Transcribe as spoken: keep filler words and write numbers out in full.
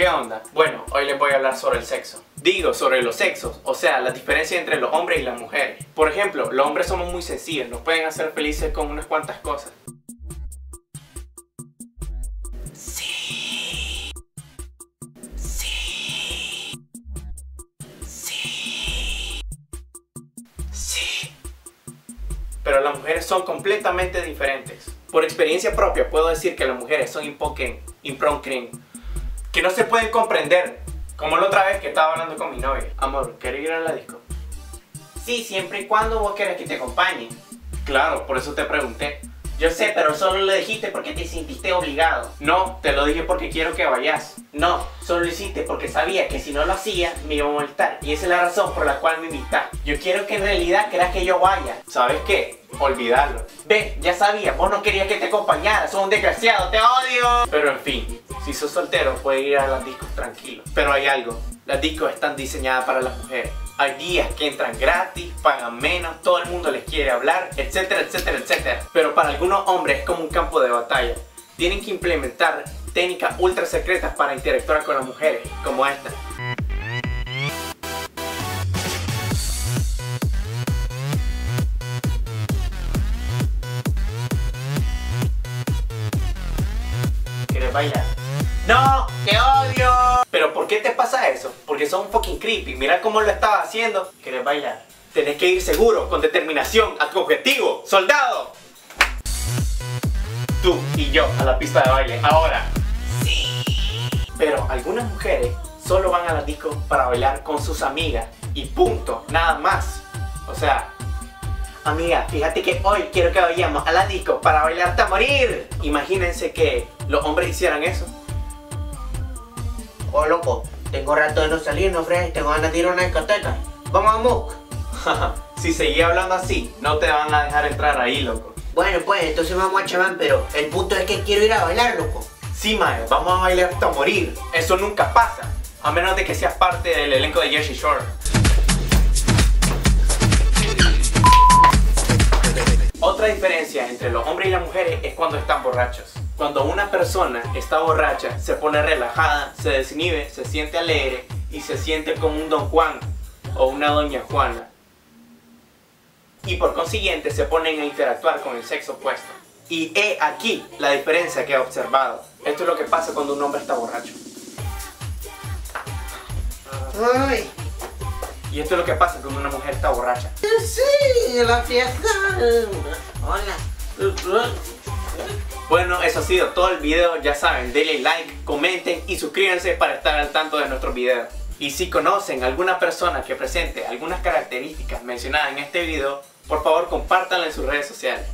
¿Qué onda? Bueno, hoy les voy a hablar sobre el sexo. Digo, sobre los sexos, o sea, la diferencia entre los hombres y las mujeres. Por ejemplo, los hombres somos muy sencillos, nos pueden hacer felices con unas cuantas cosas. Sí. Sí. Sí. Sí. Pero las mujeres son completamente diferentes. Por experiencia propia puedo decir que las mujeres son impoquen, impronquen, que no se pueden comprender. Como la otra vez que estaba hablando con mi novia. Amor, ¿quieres ir a la disco? Sí, siempre y cuando vos quieras que te acompañe. Claro, por eso te pregunté. Yo sé, pero solo lo dijiste porque te sentiste obligado. No, te lo dije porque quiero que vayas. No, solo lo hiciste porque sabía que si no lo hacía me iba a molestar. Y esa es la razón por la cual me invitas. Yo quiero que en realidad creas que yo vaya. ¿Sabes qué? Olvidarlo. Ve, ya sabía, vos no querías que te acompañara. Sos un desgraciado, te odio. Pero en fin, si sos soltero puedes ir a las discos tranquilo. Pero hay algo, las discos están diseñadas para las mujeres. Hay días que entran gratis, pagan menos, todo el mundo les quiere hablar, etcétera, etcétera, etcétera. Pero para algunos hombres es como un campo de batalla. Tienen que implementar técnicas ultra secretas para interactuar con las mujeres, como esta. ¿Quieres bailar? ¡No! ¡Te odio! ¿Pero por qué te pasa eso? Porque son fucking creepy. Mira cómo lo estaba haciendo. ¿Quieres bailar? Tenés que ir seguro, con determinación, a tu objetivo. ¡Soldado! Tú y yo a la pista de baile. Ahora. Sí. Pero algunas mujeres solo van a las discos para bailar con sus amigas. Y punto. Nada más. O sea... Amiga, fíjate que hoy quiero que vayamos a la disco para bailar hasta morir. Imagínense que los hombres hicieran eso. Oh loco, tengo rato de no salir, no fregues, tengo ganas de ir a una discoteca. Vamos a Mook. Si seguís hablando así, no te van a dejar entrar ahí, loco. Bueno pues, entonces vamos a chamán, pero el punto es que quiero ir a bailar, loco. Sí, mae, vamos a bailar hasta morir. Eso nunca pasa, a menos de que seas parte del elenco de Jersey Shore. Otra diferencia entre los hombres y las mujeres es cuando están borrachos. Cuando una persona está borracha, se pone relajada, se desinhibe, se siente alegre y se siente como un don Juan o una doña Juana. Y por consiguiente se ponen a interactuar con el sexo opuesto. Y he aquí la diferencia que he observado. Esto es lo que pasa cuando un hombre está borracho. Ay. Y esto es lo que pasa cuando una mujer está borracha. Sí, la fiesta. Hola. Bueno, eso ha sido todo el video, ya saben, denle like, comenten y suscríbanse para estar al tanto de nuestros videos. Y si conocen alguna persona que presente algunas características mencionadas en este video, por favor compártanla en sus redes sociales.